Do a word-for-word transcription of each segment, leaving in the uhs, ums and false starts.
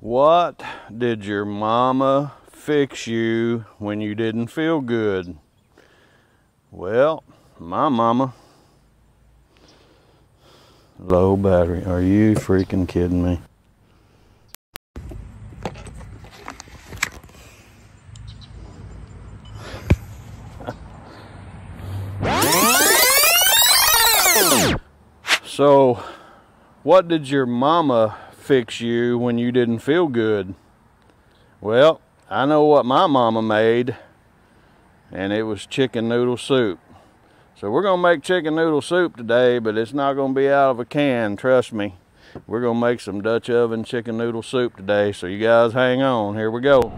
What did your mama fix you when you didn't feel good? Well, my mama. Low battery. Are you freaking kidding me? So, what did your mama fix you when you didn't feel good? Well, I know what my mama made, and it was chicken noodle soup. So we're gonna make chicken noodle soup today, but it's not gonna be out of a can, trust me. We're gonna make some Dutch oven chicken noodle soup today, so you guys hang on, here we go.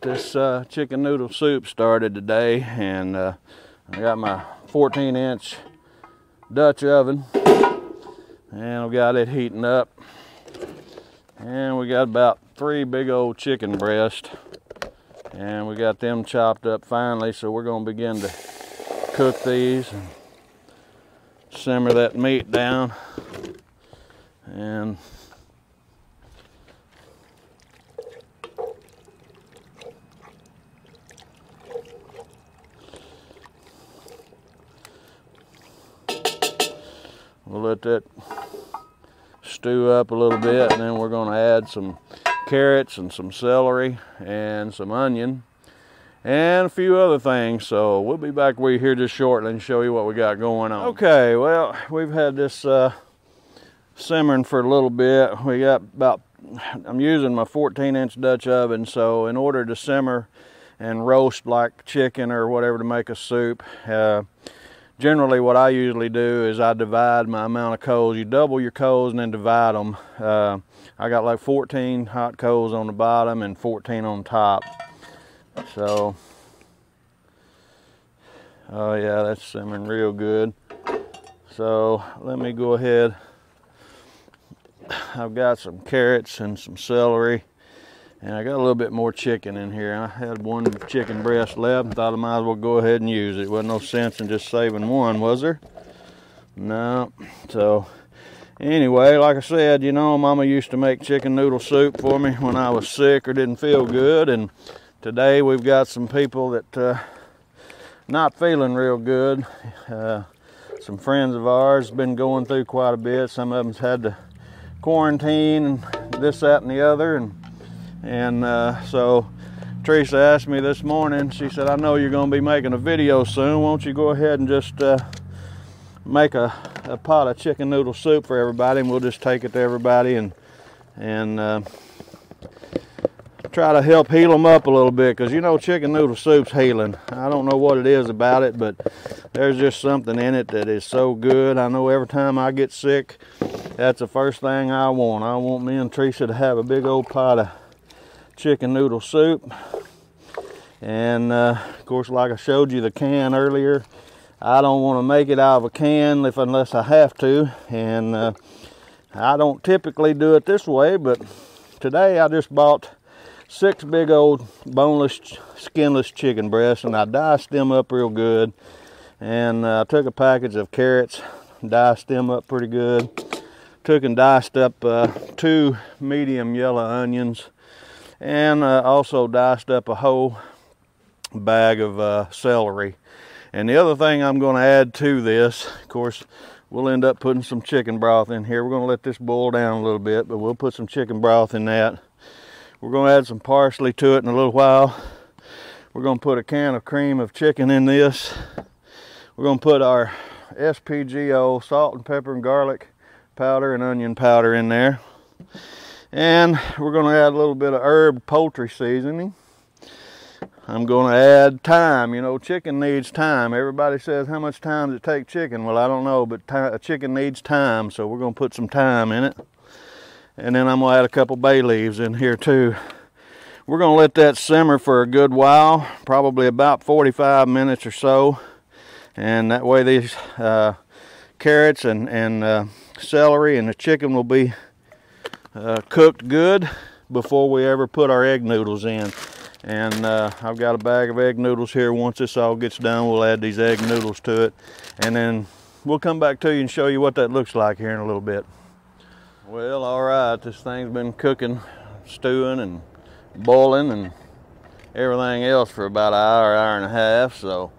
This uh, chicken noodle soup started today, and uh, I got my fourteen inch Dutch oven, and we got it heating up, and we got about three big old chicken breasts, and we got them chopped up finely, so we're gonna begin to cook these and simmer that meat down. And we'll let that stew up a little bit, and then we're gonna add some carrots and some celery and some onion and a few other things. So we'll be back with you here just shortly and show you what we got going on. Okay, well, we've had this uh, simmering for a little bit. We got about, I'm using my fourteen inch Dutch oven, so in order to simmer and roast like chicken or whatever to make a soup, uh, generally what I usually do is I divide my amount of coals. You double your coals and then divide them. Uh, I got like fourteen hot coals on the bottom and fourteen on top. So, oh yeah, that's simmering real good. So let me go ahead. I've got some carrots and some celery, and I got a little bit more chicken in here. I had one chicken breast left and thought I might as well go ahead and use it. Wasn't no sense in just saving one, was there? No. So anyway, like I said, you know, Mama used to make chicken noodle soup for me when I was sick or didn't feel good. And today we've got some people that uh, not feeling real good. Uh, some friends of ours been going through quite a bit. Some of them's had to quarantine and this, that, and the other. And And uh, so Teresa asked me this morning, she said, I know you're going to be making a video soon. Won't you go ahead and just uh, make a, a pot of chicken noodle soup for everybody, and we'll just take it to everybody and and uh, try to help heal them up a little bit. Because, you know, chicken noodle soup's healing. I don't know what it is about it, but there's just something in it that is so good. I know every time I get sick, that's the first thing I want. I want me and Teresa to have a big old pot of chicken noodle soup. And uh, of course, like I showed you the can earlier, I don't want to make it out of a can if unless I have to. And uh, I don't typically do it this way, but today I just bought six big old boneless, skinless chicken breasts, and I diced them up real good. And uh, I took a package of carrots, diced them up pretty good. Took and diced up uh, two medium yellow onions, and uh, also diced up a whole bag of uh, celery. And the other thing I'm gonna add to this, of course, we'll end up putting some chicken broth in here. We're gonna let this boil down a little bit, but we'll put some chicken broth in that. We're gonna add some parsley to it in a little while. We're gonna put a can of cream of chicken in this. We're gonna put our S P G O, salt and pepper and garlic powder and onion powder in there. And we're going to add a little bit of herb poultry seasoning. I'm going to add thyme. You know, chicken needs thyme. Everybody says, how much time does it take chicken? Well, I don't know, but a chicken needs thyme, so we're going to put some thyme in it. And then I'm going to add a couple bay leaves in here too. We're going to let that simmer for a good while, probably about forty-five minutes or so. And that way these uh, carrots and, and uh, celery and the chicken will be Uh, cooked good before we ever put our egg noodles in. And uh, I've got a bag of egg noodles here. Once this all gets done, we'll add these egg noodles to it, and then we'll come back to you and show you what that looks like here in a little bit. Well, all right, this thing's been cooking, stewing and boiling and everything else for about an hour, hour and a half. So,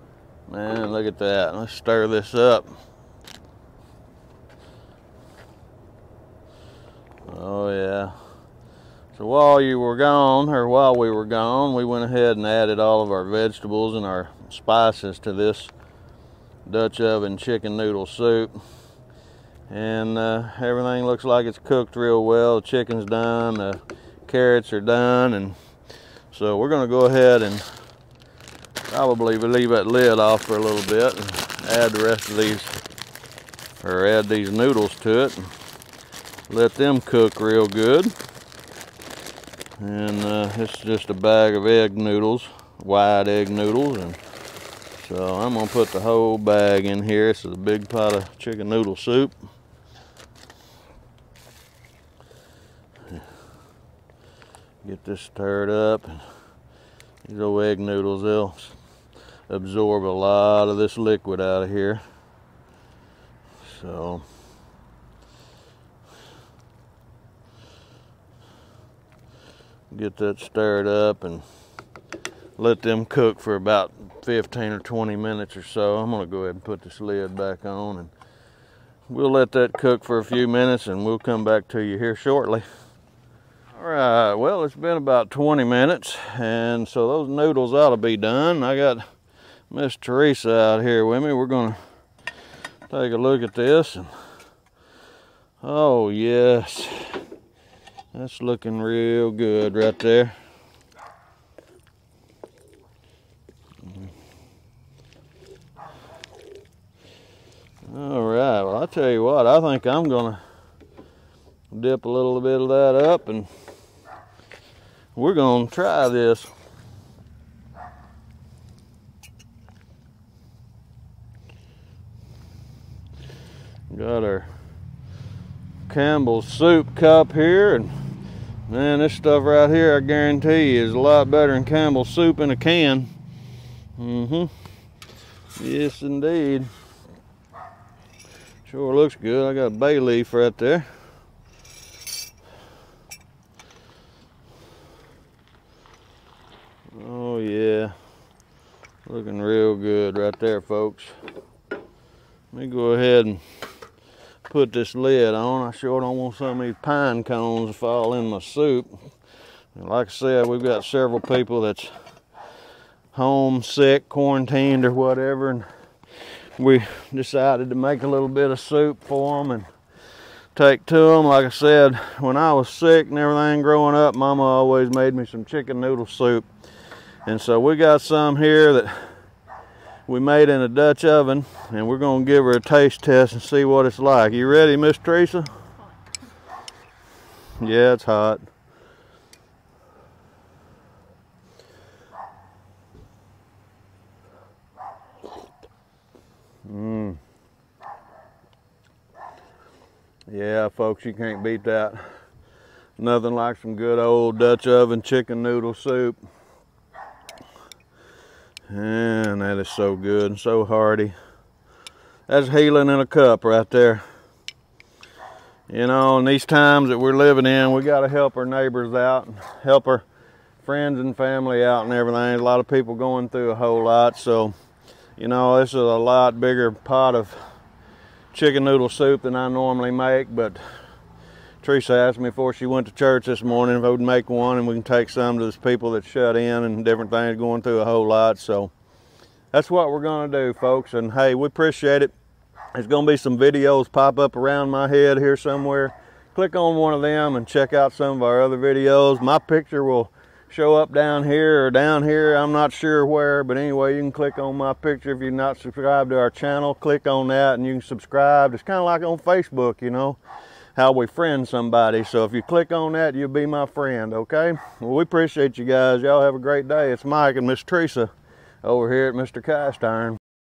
man, look at that. Let's stir this up. Oh yeah. So while you were gone, or while we were gone, we went ahead and added all of our vegetables and our spices to this Dutch oven chicken noodle soup. And uh, everything looks like it's cooked real well. The chicken's done, the carrots are done, and so we're gonna go ahead and probably leave that lid off for a little bit and add the rest of these, or add these noodles to it. Let them cook real good. And uh, it's just a bag of egg noodles, wide egg noodles, and so I'm gonna put the whole bag in here. This is a big pot of chicken noodle soup. Get this stirred up. These old egg noodles, they'll absorb a lot of this liquid out of here. So get that stirred up and let them cook for about fifteen or twenty minutes or so. I'm gonna go ahead and put this lid back on, and we'll let that cook for a few minutes and we'll come back to you here shortly. All right, well, it's been about twenty minutes, and so those noodles ought to be done. I got Miss Teresa out here with me. We're gonna take a look at this. And oh yes, that's looking real good right there. All right, well, I'll tell you what, I think I'm gonna dip a little bit of that up and we're gonna try this. Got our Campbell's soup cup here, and man, this stuff right here, I guarantee you, is a lot better than Campbell's soup in a can. Mm-hmm. Yes, indeed. Sure looks good. I got a bay leaf right there. Oh, yeah. Looking real good right there, folks. Let me go ahead and put this lid on. I sure don't want some of these pine cones to fall in my soup. And like I said, we've got several people that's homesick, quarantined, or whatever, and we decided to make a little bit of soup for them and take to them. Like I said, when I was sick and everything growing up, Mama always made me some chicken noodle soup. And so we got some here that we made in a Dutch oven, and we're gonna give her a taste test and see what it's like. You ready, Miss Teresa? Yeah, it's hot. Mmm. Yeah, folks, you can't beat that. Nothing like some good old Dutch oven chicken noodle soup. And that is so good and so hearty. That's healing in a cup right there. You know, in these times that we're living in, we got to help our neighbors out, and help our friends and family out and everything. There's a lot of people going through a whole lot. So, you know, this is a lot bigger pot of chicken noodle soup than I normally make. But Teresa asked me before she went to church this morning if I would make one, and we can take some to these people that's shut in and different things going through a whole lot. So that's what we're gonna do, folks. And hey, we appreciate it. There's going to be some videos pop up around my head here somewhere. Click on one of them and check out some of our other videos. My picture will show up down here or down here, I'm not sure where, but anyway, you can click on my picture. If you're not subscribed to our channel, click on that and you can subscribe. It's kind of like on Facebook, you know, how we friend somebody. So if you click on that, you'll be my friend, okay? Well, we appreciate you guys. Y'all have a great day. It's Mike and Miss Teresa over here at Mister Cast Iron.